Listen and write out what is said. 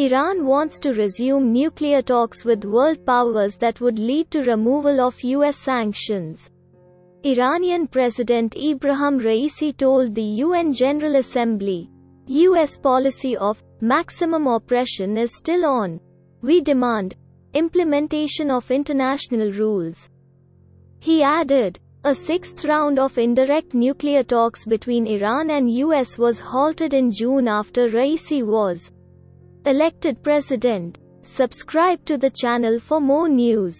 Iran wants to resume nuclear talks with world powers that would lead to removal of US sanctions. Iranian President Ebrahim Raisi told the UN General Assembly, "US policy of maximum oppression is still on. We demand implementation of international rules." He added, a sixth round of indirect nuclear talks between Iran and US was halted in June after Raisi was elected president. Subscribe to the channel for more news.